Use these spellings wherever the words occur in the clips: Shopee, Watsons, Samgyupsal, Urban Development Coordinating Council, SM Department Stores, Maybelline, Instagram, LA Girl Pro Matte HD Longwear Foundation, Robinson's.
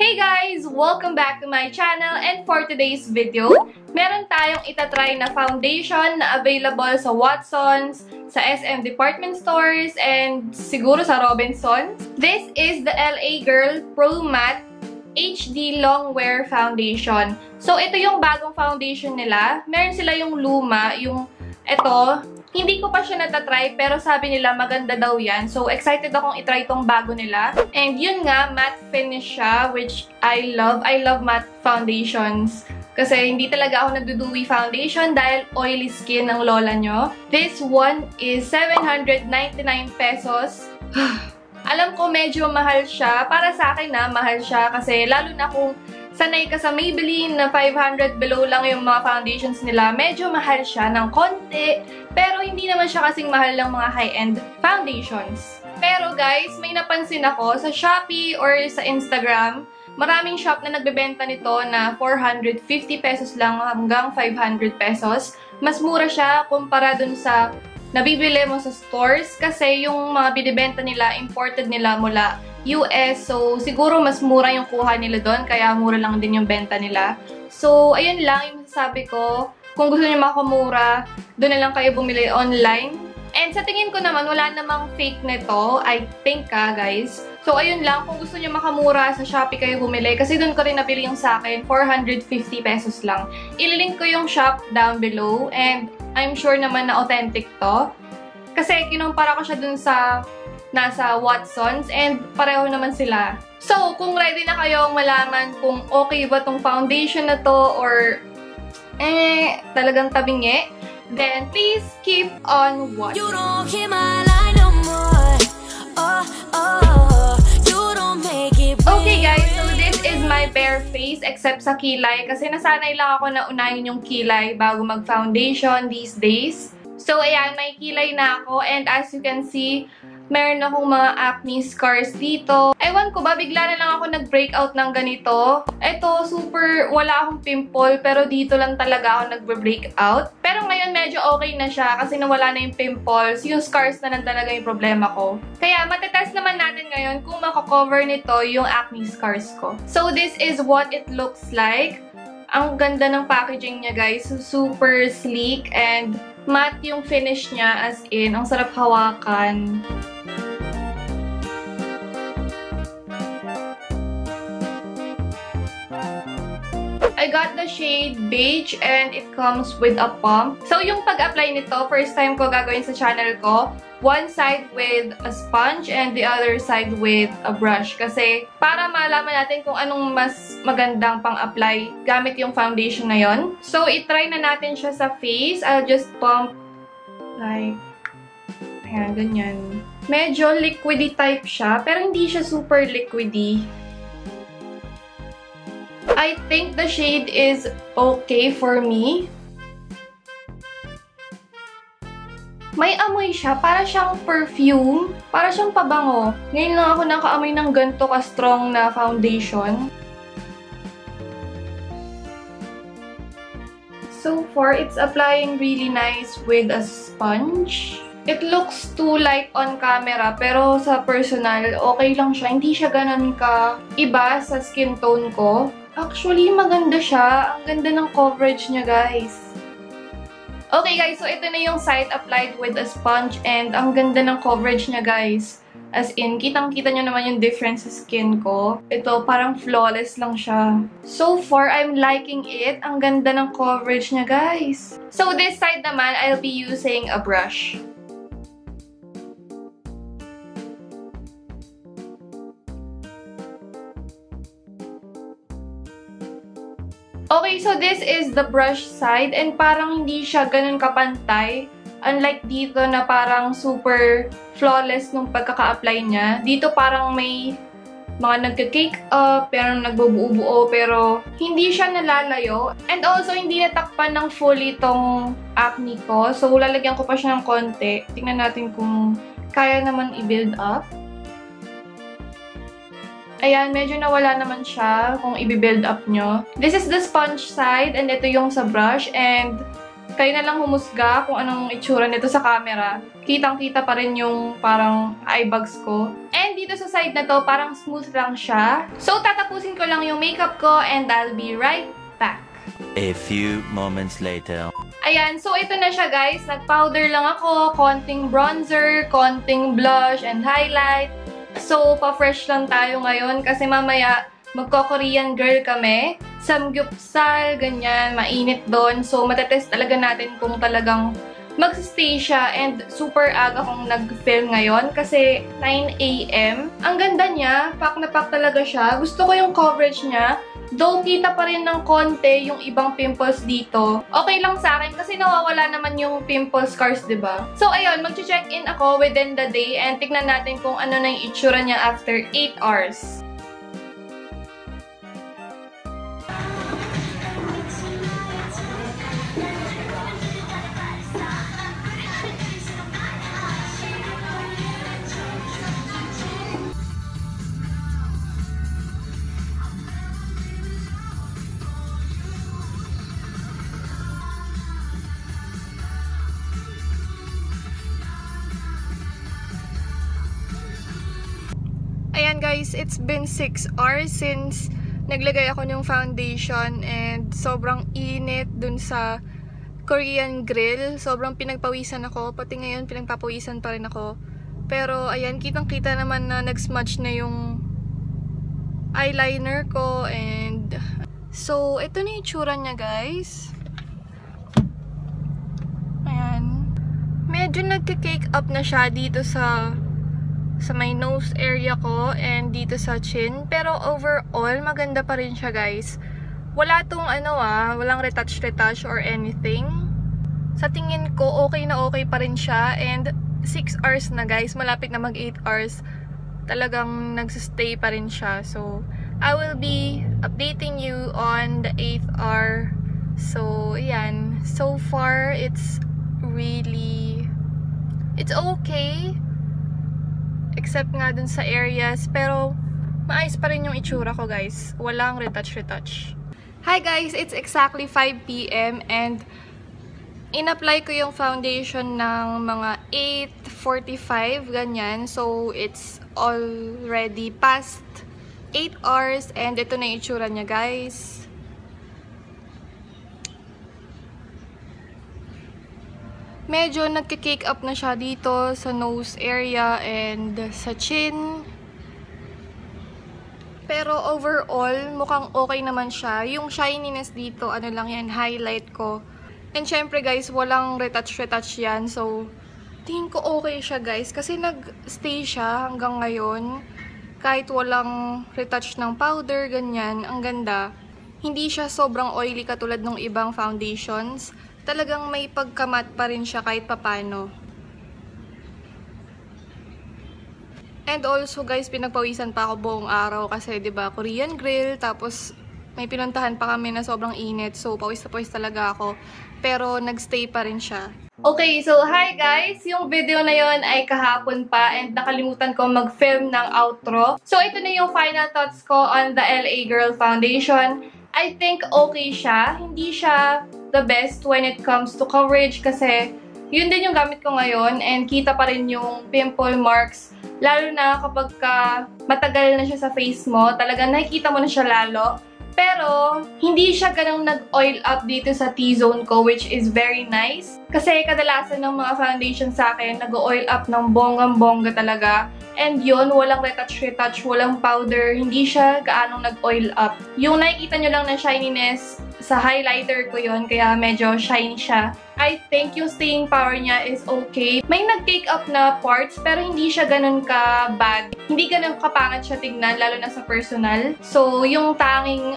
Hey guys! Welcome back to my channel, and for today's video, meron tayong itatry na foundation na available sa Watsons, sa SM Department Stores, and siguro sa Robinson's. This is the LA Girl Pro Matte HD Longwear Foundation. So, ito yung bagong foundation nila. Meron sila yung luma, yung ito. Hindi ko pa siya natatry, pero sabi nila maganda daw yan. So, excited akong itry itong bago nila. And yun nga, matte finish siya, which I love. I love matte foundations. Kasi hindi talaga ako nagdudewy foundation dahil oily skin ng lola nyo. This one is 799 pesos. Alam ko medyo mahal siya. Para sa akin na, mahal siya. Kasi lalo na kung sanay ka sa Maybelline na 500 below lang yung mga foundations nila. Medyo mahal siya ng konti, pero hindi naman siya kasing mahal ng mga high-end foundations. Pero guys, may napansin ako sa Shopee or sa Instagram, maraming shop na nagbebenta nito na 450 pesos lang hanggang 500 pesos. Mas mura siya kumpara dun sa nabibili mo sa stores kasi yung mga binibenta nila, imported nila mula US. So, siguro mas mura yung kuha nila doon kaya mura lang din yung benta nila. So, ayun lang yung masasabi ko. Kung gusto niyo makamura, doon na lang kayo bumili online. And sa tingin ko naman, wala namang fake nito. I think guys. So, ayun lang. Kung gusto niyo makamura, sa Shopee kayo bumili. Kasi doon ko rin nabili yung sa akin. 450 pesos lang. Ililink ko yung shop down below. And I'm sure naman na authentic to. Kasi kinumpara ko siya dun sa nasa Watsons and pareho naman sila. So, kung ready na kayong malaman kung okay ba tong foundation na to or talagang tabingi, then please keep on watching. You don't hear my line no more. Oh, oh, you don't make it plain. Okay guys, so this is my bare face except sa kilay kasi nasanay lang ako na unahin yung kilay bago mag-foundation these days. So, ayan, may kilay na ako and as you can see, meron akong mga acne scars dito. Ewan ko ba, bigla na lang ako nag-breakout ng ganito. Ito, super wala akong pimple, pero dito lang talaga ako nag-breakout. Pero ngayon, medyo okay na siya kasi nawala na yung pimples. Yung scars na lang talaga yung problema ko. Kaya, matetest naman natin ngayon kung makakover nito yung acne scars ko. So, this is what it looks like. Ang ganda ng packaging niya, guys. Super sleek and matte yung finish niya. As in, ang sarap hawakan. I got the shade beige and it comes with a pump. So, yung pag-apply nito, first time ko gagawin sa channel ko, one side with a sponge and the other side with a brush. Kasi, para malaman natin kung anong mas magandang pang-apply gamit yung foundation na yon. So, itry na natin siya sa face. I'll just pump like, ayan, ganyan. Medyo liquidy type siya, pero hindi siya super liquidy. I think the shade is okay for me. May amoy siya. Para siyang perfume. Para siyang pabango. Ngayon lang ako nakaamoy ng ganito ka-strong na foundation. So far, it's applying really nice with a sponge. It looks too light on camera, pero sa personal, okay lang siya. Hindi siya ganun ka-iba sa skin tone ko. Actually, maganda siya. Ang ganda ng coverage niya, guys. Okay, guys. So, ito na yung side applied with a sponge. And ang ganda ng coverage niya, guys. As in, kitang-kita niyo naman yung difference sa skin ko. Ito, parang flawless lang siya. So far, I'm liking it. Ang ganda ng coverage niya, guys. So, this side naman, I'll be using a brush. Okay, so this is the brush side and parang hindi siya ganun kapantay. Unlike dito na parang super flawless nung pagkaka-apply niya. Dito parang may mga nagka-cake up, pero nagbubuo-buo, pero hindi siya nalalayo. And also, hindi natakpan ng fully itong acne ko. So, lalagyan ko pa siya ng konti. Tingnan natin kung kaya naman i-build up. Ayan, medyo nawala naman siya kung i-build up nyo. This is the sponge side and ito yung sa brush and Kayo na lang humusga kung anong itsura nito sa camera. Kitang-kita pa rin yung parang eye bags ko. And dito sa side na to, parang smooth lang siya. So tatapusin ko lang yung makeup ko and I'll be right back. A few moments later. Ayan, so ito na siya guys. Nag-powder lang ako, konting bronzer, konting blush and highlight. So pa-fresh lang tayo ngayon kasi mamaya magko-Korean girl kami. Samgyupsal, ganyan, mainit doon. So, matetest talaga natin kung talagang mag-stay siya. And super aga kong nag-film ngayon kasi 9 AM. Ang ganda niya, pack na pack talaga siya. Gusto ko yung coverage niya. Though, kita pa rin ng konti yung ibang pimples dito. Okay lang sa akin kasi nawawala naman yung pimple scars, diba? So, ayun, mag-check-in ako within the day and tignan natin kung ano na yung itsura niya after 8 hours. Guys, it's been 6 hours since naglagay ako ng foundation and sobrang init dun sa Korean grill. Sobrang pinagpawisan ako. Pati ngayon, pinagpapawisan pa rin ako. Pero, ayan, kitang-kita naman na nag-smudge na yung eyeliner ko and... So, ito na yung tsura niya, guys. Ayan. Medyo nagka-cake up na siya dito sa my nose area ko and dito sa chin. Pero overall, maganda pa rin siya guys. Wala tong walang retouch or anything. Sa tingin ko, okay na okay pa rin siya. And 6 hours na guys, malapit na mag 8 hours. Talagang nagsistay pa rin siya. So, I will be updating you on the 8th hour. So, yan. So far, it's okay. Except nga dun sa areas, pero maayos pa rin yung itsura ko guys. Walang retouch. Hi guys, it's exactly 5 PM and in-apply ko yung foundation ng mga 8:45, ganyan. So it's already past 8 hours and ito na yung itsura niya guys. Medyo nagka-cake up na siya dito sa nose area and sa chin. Pero overall, mukhang okay naman siya. Yung shininess dito, ano lang yan, highlight ko. And syempre guys, walang retouch yan. So, tingin ko okay siya guys. Kasi nag-stay siya hanggang ngayon. Kahit walang retouch ng powder, ganyan. Ang ganda. Hindi siya sobrang oily katulad ng ibang foundations. Talagang may pagkamat pa rin siya kahit papano. And also guys, pinagpawisan pa ako buong araw kasi 'di ba, Korean grill, tapos may pinuntahan pa kami na sobrang init. So pawis na pawis talaga ako, pero nagstay pa rin siya. Okay, so hi guys! Yung video na yon ay kahapon pa and nakalimutan ko mag-film ng outro. So ito na yung final thoughts ko on the LA Girl Foundation. I think okay siya. Hindi siya the best when it comes to coverage kasi yun din yung gamit ko ngayon and kita pa rin yung pimple marks lalo na kapag matagal na siya sa face mo, talaga nakikita mo na siya lalo. Pero hindi siya ganang nag-oil up dito sa T-zone ko which is very nice kasi kadalasan ng mga foundation sa akin nag-oil up ng bonggang-bongga talaga. And yun, walang retouch, walang powder. Hindi siya gaano nag-oil up. Yung nakikita nyo lang na shininess sa highlighter ko yun, kaya medyo shiny siya. I think yung staying power niya is okay. May nag-cake up na parts, pero hindi siya ganun ka-bad. Hindi ganun kapangat siya tignan, lalo na sa personal. So, yung tanging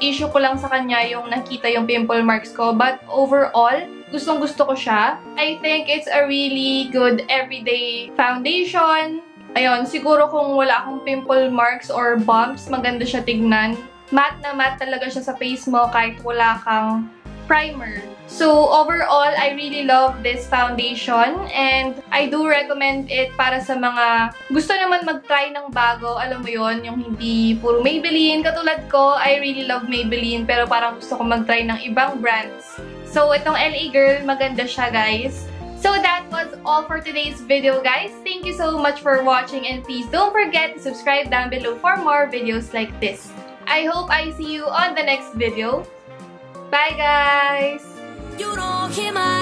issue ko lang sa kanya yung nakita yung pimple marks ko. But overall, gustong-gusto ko siya. I think it's a really good everyday foundation. Ayun, siguro kung wala akong pimple marks or bumps, maganda siya tignan. Matte na matte talaga siya sa face mo kahit wala kang primer. So, overall, I really love this foundation and I do recommend it para sa mga gusto naman mag-try ng bago. Alam mo yon, yung hindi puro Maybelline. Katulad ko, I really love Maybelline pero parang gusto ko mag-try ng ibang brands. So, itong LA Girl, maganda siya, guys. So, that was all for today's video, guys. Thank you so much for watching, and please don't forget to subscribe down below for more videos like this. I hope I see you on the next video. Bye, guys! You don't hear my